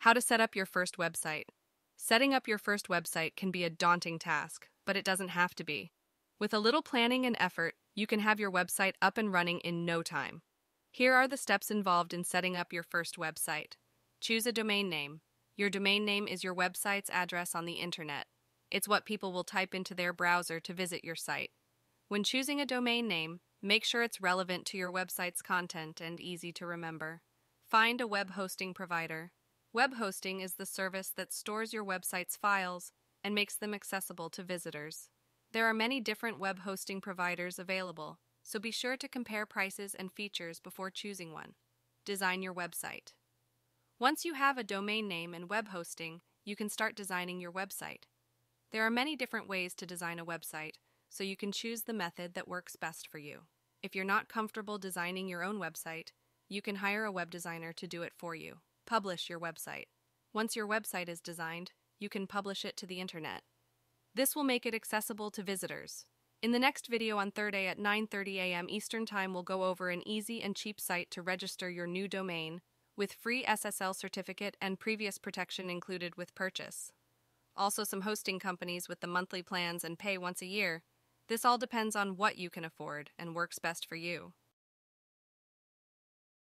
How to set up your first website. Setting up your first website can be a daunting task, but it doesn't have to be. With a little planning and effort, you can have your website up and running in no time. Here are the steps involved in setting up your first website. Choose a domain name. Your domain name is your website's address on the internet. It's what people will type into their browser to visit your site. When choosing a domain name, make sure it's relevant to your website's content and easy to remember. Find a web hosting provider. Web hosting is the service that stores your website's files and makes them accessible to visitors. There are many different web hosting providers available, so be sure to compare prices and features before choosing one. Design your website. Once you have a domain name and web hosting, you can start designing your website. There are many different ways to design a website, so you can choose the method that works best for you. If you're not comfortable designing your own website, you can hire a web designer to do it for you. Publish your website. Once your website is designed, you can publish it to the internet. This will make it accessible to visitors. In the next video on Thursday at 9:30 a.m. Eastern Time, we'll go over an easy and cheap site to register your new domain with free SSL certificate and previous protection included with purchase. Also some hosting companies with the monthly plans and pay once a year. This all depends on what you can afford and works best for you.